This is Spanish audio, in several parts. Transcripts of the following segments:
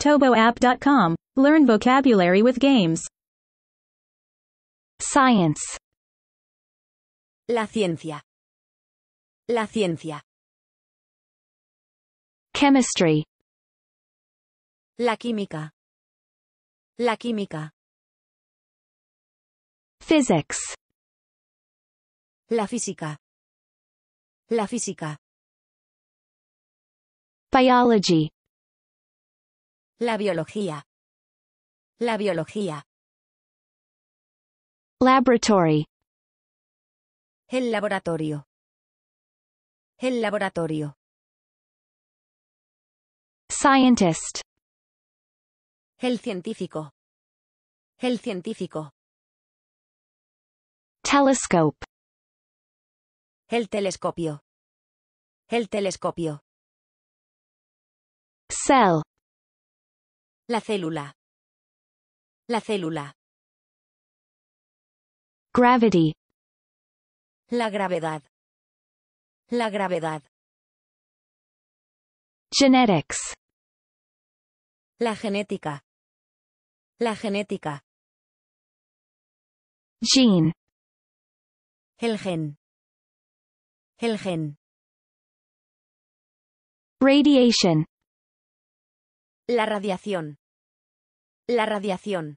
toboapp.com. Learn vocabulary with games. Science. La ciencia. La ciencia. Chemistry. La química. La química. Physics. La física. La física. Biology. La biología. La biología. Laboratory. El laboratorio. El laboratorio. Scientist. El científico. El científico. Telescope. El telescopio. El telescopio. Cell. La célula. La célula. Gravity. La gravedad. La gravedad. Genetics. La genética. La genética. Gene. El gen. El gen. Radiation. La radiación. La radiación.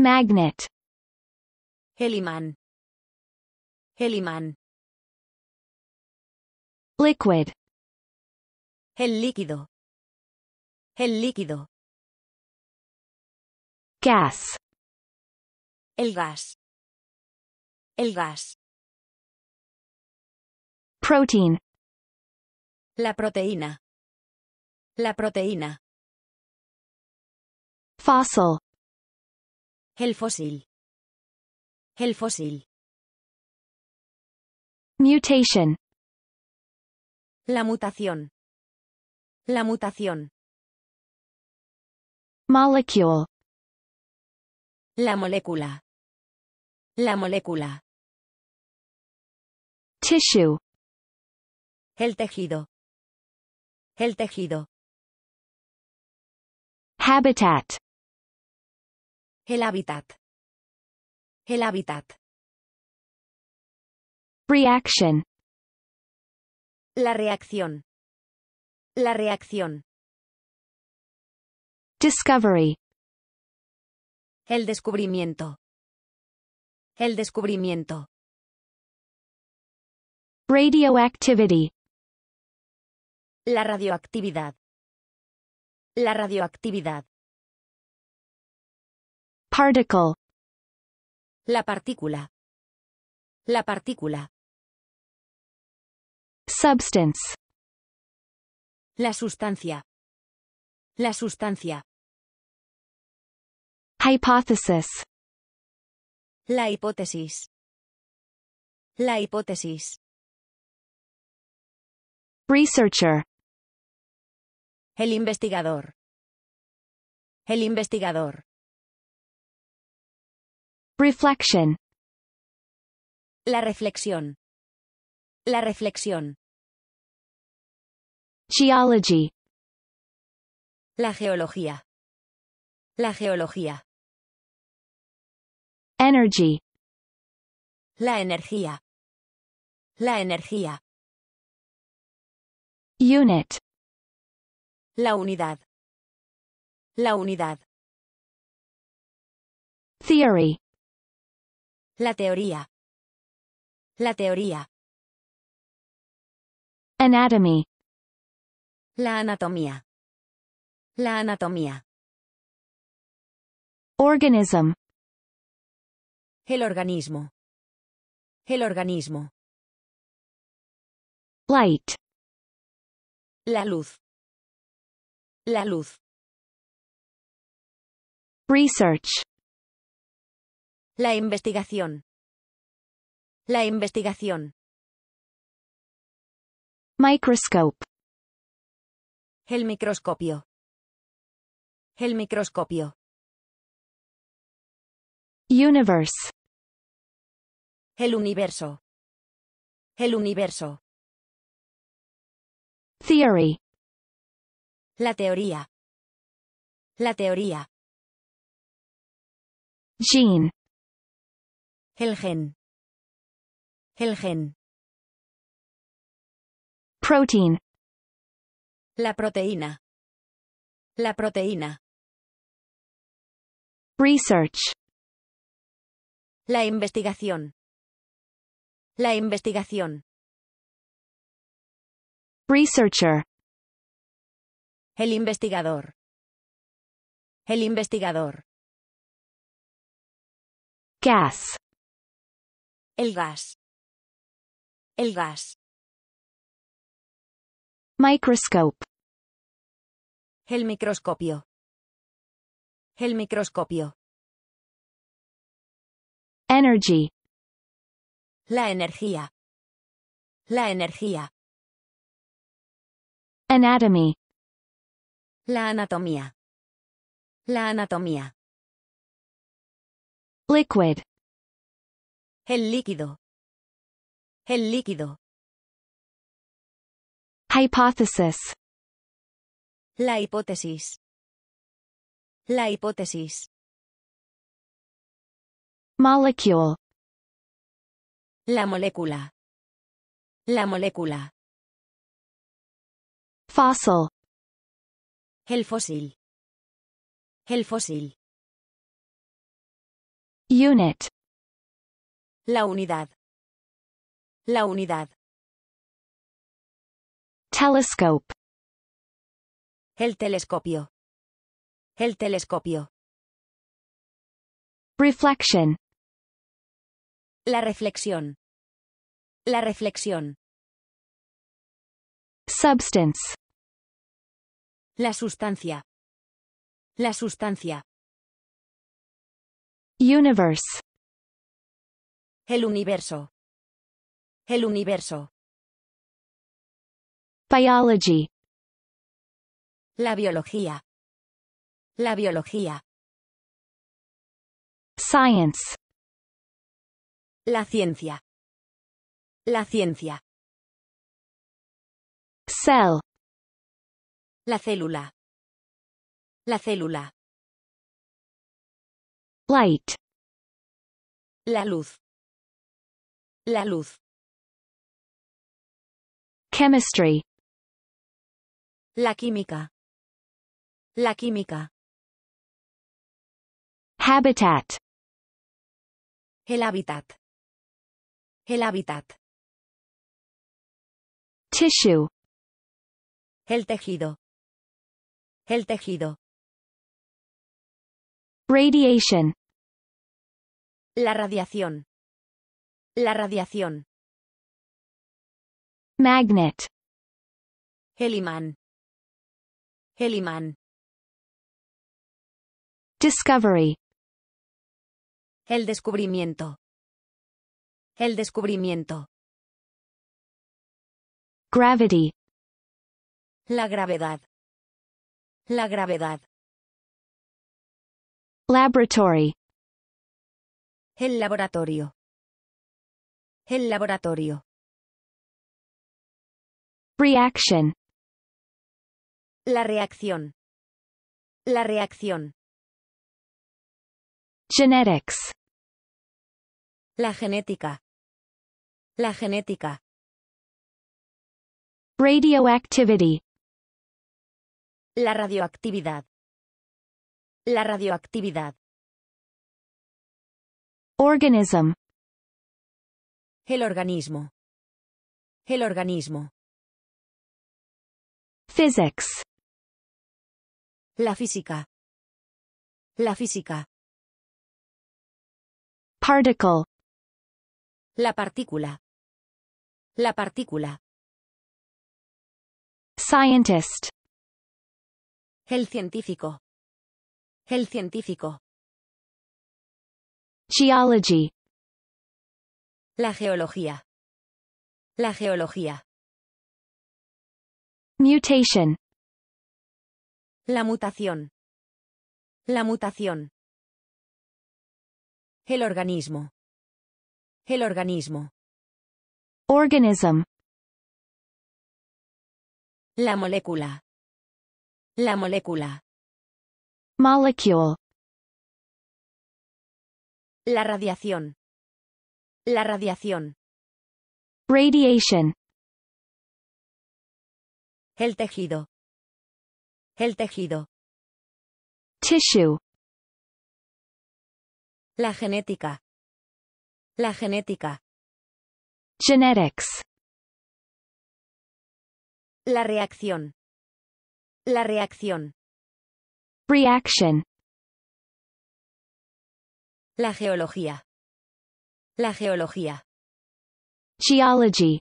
Magnet. El imán. El imán. Liquid. El líquido. El líquido. Gas. El gas. El gas. Protein. La proteína. La proteína. Fossil. El fósil. El fósil. Mutation. La mutación. La mutación. Molecule. La molécula. La molécula. Tissue. El tejido. El tejido. Habitat. El hábitat. El hábitat. Reaction. La reacción. La reacción. Discovery. El descubrimiento. El descubrimiento. Radioactivity. La radioactividad. La radioactividad. Particle. La partícula. La partícula. Substance. La sustancia. La sustancia. Hypothesis. La hipótesis. La hipótesis. Researcher. El investigador. El investigador. Reflection. La reflexión. La reflexión. Geology. La geología. La geología. Energy. La energía. La energía. Unit. La unidad. La unidad. Theory. La teoría. La teoría. Anatomy. La anatomía. La anatomía. Organism. El organismo. El organismo. Light. La luz. La luz. Research. La investigación. La investigación. Microscope. El microscopio. El microscopio. Universe. El universo. El universo. Theory. La teoría. Gene. El gen. Protein. La proteína. Research. La investigación. Researcher. El investigador. Gas. El gas. Microscope. El microscopio. Energy. La energía. Anatomy. La anatomía. Liquid. El líquido. Hypothesis. La hipótesis. Molecule. La molécula. Fossil. El fósil. Unit. La unidad. Telescope. El telescopio. Reflection. La reflexión. Substance. La sustancia. Universe. El universo. Biology. La biología. Science. La ciencia. Cell. La célula. Light. La luz. Chemistry. La química. Habitat. El hábitat. Tissue. El tejido. Radiation. La radiación. Magnet. El imán. Discovery. El descubrimiento. Gravity. La gravedad. Laboratory. El laboratorio. Reaction. La reacción. Genetics. La genética. Radioactivity. La radioactividad. Organism. El organismo. Physics. La física. Particle. La partícula. Scientist. El científico. Geology. La geología. Mutation. La mutación. El organismo. Organism. La molécula. La molécula. Molecule. La radiación. La radiación. Radiation. El tejido. El tejido. Tissue. La genética. La genética. Genetics. La reacción. La reacción. Reaction. La geología. La geología. Geology.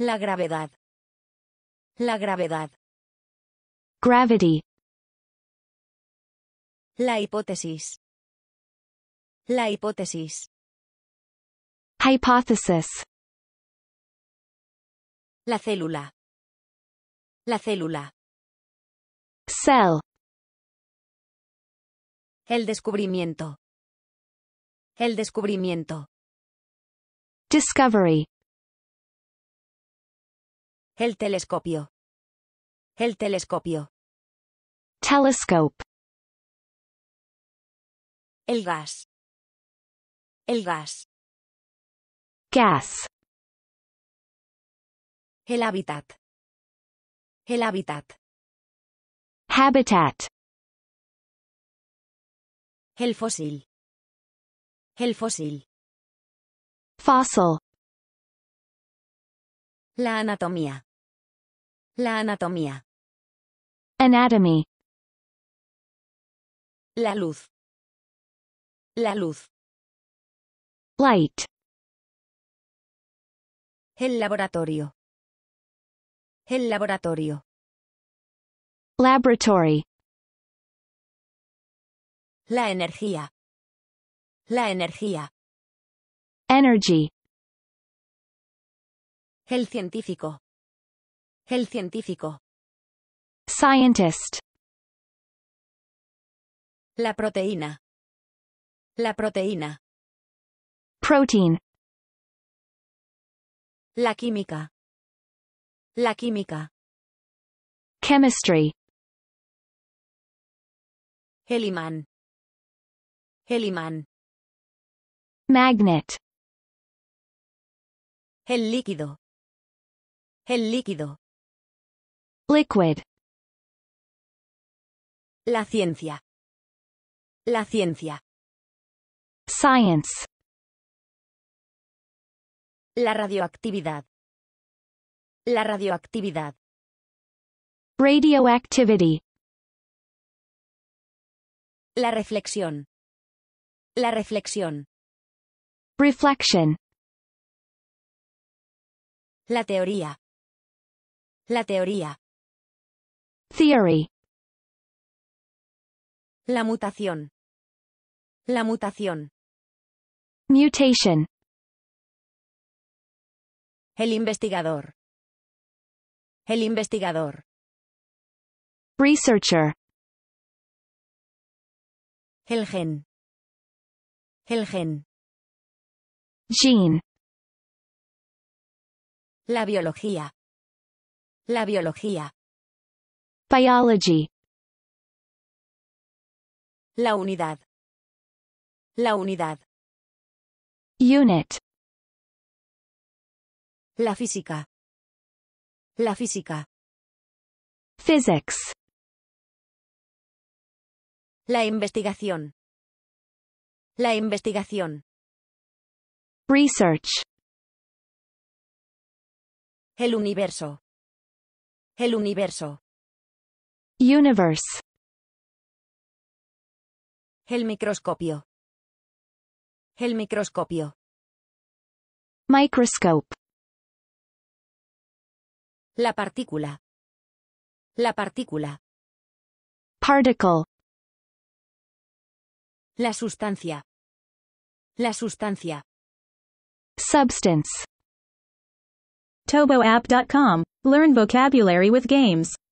La gravedad. La gravedad. Gravity. La hipótesis. La hipótesis. Hypothesis. La célula. La célula. Cell. El descubrimiento. El descubrimiento. Discovery. El telescopio. El telescopio. Telescope. El gas. El gas. Gas. El hábitat. El hábitat. Habitat. El fósil. El fósil. Fossil. La anatomía. La anatomía. Anatomy. La luz. La luz. Light. El laboratorio. El laboratorio. Laboratory. La energía. La energía. Energy. El científico. El científico. Scientist. La proteína. La proteína. Protein. La química. La química. Chemistry. El imán. El imán. Magnet. El líquido. El líquido. Liquid. La ciencia. La ciencia. Science. La radioactividad. La radioactividad. Radioactivity. La reflexión. La reflexión. Reflection. La teoría. La teoría. Theory. La mutación. La mutación. Mutation. El investigador. El investigador. Researcher. El gen. El gen. Gene. La biología. La biología. Biology. La unidad. La unidad. Unit. La física. La física. Physics. La investigación. La investigación. Research. El universo. El universo. Universe. El microscopio. El microscopio. Microscope. La partícula. La partícula. Particle. La sustancia. La sustancia. Substance. toboapp.com. Learn vocabulary with games.